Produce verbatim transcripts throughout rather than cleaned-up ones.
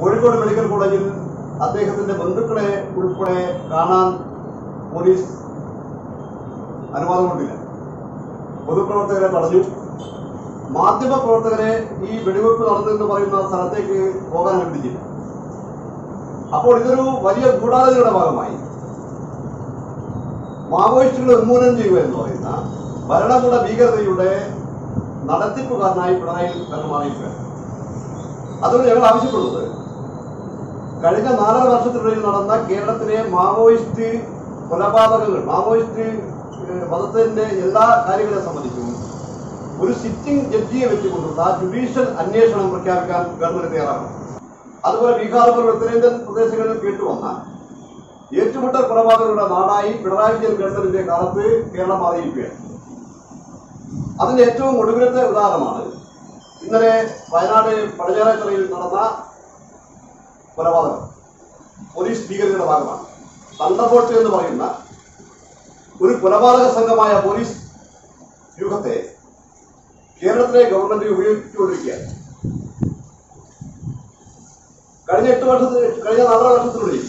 Kozhikode medical കോളേജിൽ അദ്ദേഹത്തിന്റെ ബന്ധുക്കളെ ഉൾപ്പെടെ കാണാൻ പോലീസ് അനുവാദം കൊടുത്തില്ല. പൊതുപ്രവർത്തകരെ തടഞ്ഞു. മാധ്യമപ്രവർത്തകരെ ഈ വെടിവെപ്പ് നടന്നെന്ന് പറയുന്ന സ്ഥലത്തേക്ക് പോകാൻ അനുവദിച്ചില്ല. അപ്പോൾ ഇതൊരു വലിയ ഗൂഢാലോചനയുടെ ഭാഗമായി മാവോയിസ്റ്റുകളെ ഉന്മൂലനം ചെയ്യുക എന്ന് പറയുന്ന ഭരണകൂട ഭീകരതയുടെ നടത്തിപ്പുകാരനായി പിണറായി തന്നെ മാറിയിരിക്കുകയാണ്. അതുകൊണ്ട് ഞങ്ങൾ ആവശ്യപ്പെടുന്നത്, കഴിഞ്ഞ നാലര വർഷത്തിനിടയിൽ നടന്ന കേരളത്തിലെ മാവോയിസ്റ്റ് കൊലപാതകങ്ങൾ, മാവോയിസ്റ്റ് വധത്തിന്റെ എല്ലാ കാര്യങ്ങളെ സംബന്ധിച്ചും ഒരു സിറ്റിംഗ് ജഡ്ജിയെ വെച്ചുകൊണ്ടുള്ള ജുഡീഷ്യൽ അന്വേഷണം പ്രഖ്യാപിക്കാൻ ഗവൺമെന്റ് തയ്യാറാകണം. അതുപോലെ ബീഹാർ പോലുള്ള ഉത്തരേന്ത്യൻ പ്രദേശങ്ങളിൽ കേട്ടുവന്ന ഏറ്റുമുട്ടൽ കൊലപാതകങ്ങളുടെ നാടായി പിണറായി വിജയൻ ഗവൺമെന്റിന്റെ കാലത്ത് കേരളം മാറിയിരിക്കുകയാണ്. അതിന്റെ ഏറ്റവും ഒടുവിലത്തെ ഉദാഹരണമാണ് ഇന്നലെ വയനാട് പടഞ്ഞാറേത്തറയിൽ നടന്ന കൊലപാതകം. പോലീസ് ഭീകരതയുടെ ഭാഗമാണ്. തണ്ടർബോൾട്ട് എന്ന് പറയുന്ന ഒരു കൊലപാതക സംഘമായ പോലീസ് വ്യൂഹത്തെ കേരളത്തിലെ ഗവൺമെന്റ് ഉപയോഗിച്ചുകൊണ്ടിരിക്കുകയാണ്. കഴിഞ്ഞ എട്ട് വർഷത്തിൽ കഴിഞ്ഞ നാലര വർഷത്തിനുള്ളിൽ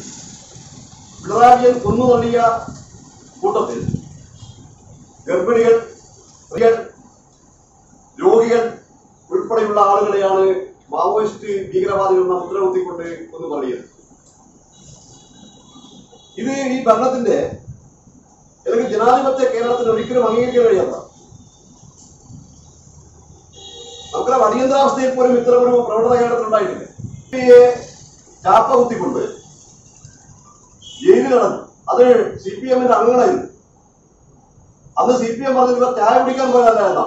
പിണറായി വിജയൻ കൊന്നു തള്ളിയ കൂട്ടത്തിൽ ഗർഭിണികൾ, സ്ത്രീകൾ, രോഗികൾ ഉൾപ്പെടെയുള്ള ആളുകളെയാണ് മാവോയിസ്റ്റ് ഭീകരവാദികൾ മുദ്ര കുത്തിക്കൊണ്ട് കൊന്നു തള്ളിയത്. ഇത് ഈ ഭരണത്തിന്റെ അല്ലെങ്കിൽ ജനാധിപത്യ കേരളത്തിന് ഒരിക്കലും അംഗീകരിക്കാൻ കഴിയാത്ത, നമുക്ക് അടിയന്തരാവസ്ഥയിൽ പോലും ഇത്തരമൊരു പ്രവണത കേരളത്തിലുണ്ടായിട്ടില്ല. ചാപ്പ കുത്തിക്കൊണ്ട് ജയിലിൽ നടന്നു. അത് സി പി എമ്മിന്റെ അംഗങ്ങളായിരുന്നു. അന്ന് സി പി എം പറഞ്ഞിട്ടുള്ള ചായ കുടിക്കാൻ പോയതല്ല എന്നാ,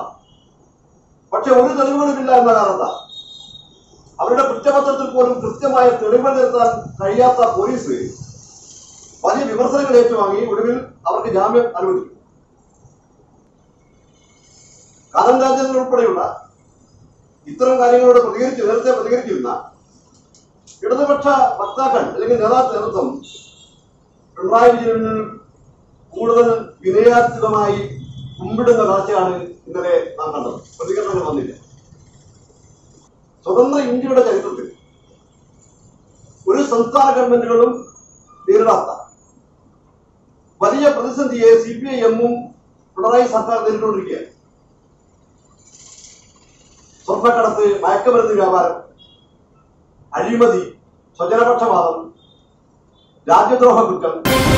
പക്ഷെ ഒരു തെളിവുകളില്ല എന്ന കാരണത്താ അവരുടെ കുറ്റപത്രത്തിൽ പോലും കൃത്യമായ തെളിവുകൾ നിർത്താൻ കഴിയാത്ത പോലീസ് വലിയ വിമർശനങ്ങൾ ഏറ്റുവാങ്ങി. ഒടുവിൽ അവർക്ക് ജാമ്യം അനുവദിക്കും. കഥം രാജേന്ദ്രൻ ഉൾപ്പെടെയുള്ള ഇത്തരം കാര്യങ്ങളോട് പ്രതികരിച്ച് നേരത്തെ പ്രതികരിച്ചിരുന്ന ഇടതുപക്ഷ വക്താക്കൾ അല്ലെങ്കിൽ നേതൃത്വം പിണറായി വിജയനിൽ കൂടുതൽ വിനയാത്മകമായി മുമ്പിടുന്ന കാഴ്ചയാണ് ഇന്നലെ നാം കണ്ടത്. പ്രതികരണങ്ങൾ വന്നില്ല. സ്വതന്ത്ര ഇന്ത്യയുടെ ചരിത്രത്തിൽ ഒരു സംസ്ഥാന ഗവൺമെന്റുകളും നേരിടാത്ത വലിയ പ്രതിസന്ധിയെ സി പി ഐ എമ്മും പിണറായി സർക്കാർ നേരിട്ടുകൊണ്ടിരിക്കുകയാണ്. സ്വർണ്ണക്കടത്ത്, മയക്കുമരുന്ന് വ്യാപാരം, അഴിമതി, സ്വജനപക്ഷപാതം, രാജ്യദ്രോഹ കുറ്റം